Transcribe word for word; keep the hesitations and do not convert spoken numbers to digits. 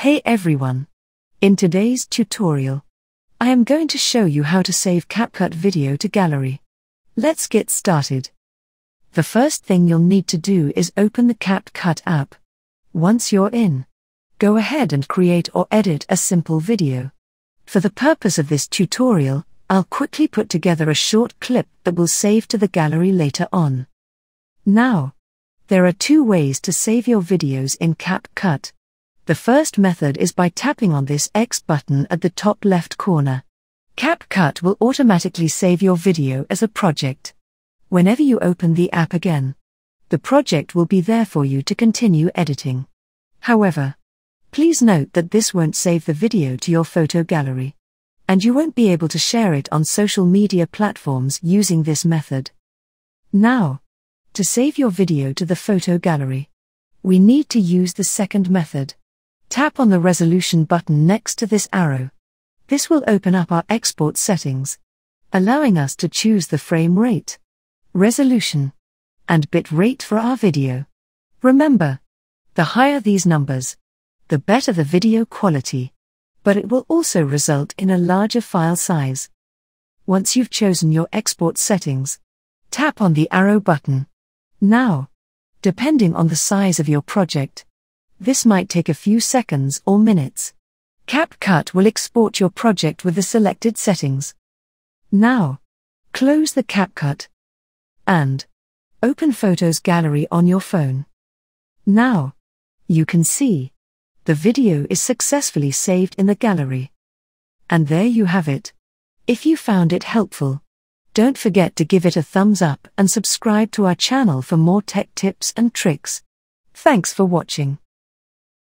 Hey everyone! In today's tutorial, I am going to show you how to save CapCut video to gallery. Let's get started. The first thing you'll need to do is open the CapCut app. Once you're in, go ahead and create or edit a simple video. For the purpose of this tutorial, I'll quickly put together a short clip that will save to the gallery later on. Now, there are two ways to save your videos in CapCut. The first method is by tapping on this X button at the top left corner. CapCut will automatically save your video as a project. Whenever you open the app again, the project will be there for you to continue editing. However, please note that this won't save the video to your photo gallery, and you won't be able to share it on social media platforms using this method. Now, to save your video to the photo gallery, we need to use the second method. Tap on the resolution button next to this arrow. This will open up our export settings, allowing us to choose the frame rate, resolution, and bit rate for our video. Remember, the higher these numbers, the better the video quality, but it will also result in a larger file size. Once you've chosen your export settings, tap on the arrow button. Now, depending on the size of your project, this might take a few seconds or minutes. CapCut will export your project with the selected settings. Now, close the CapCut and open Photos Gallery on your phone. Now, you can see the video is successfully saved in the gallery. And there you have it. If you found it helpful, don't forget to give it a thumbs up and subscribe to our channel for more tech tips and tricks. Thanks for watching.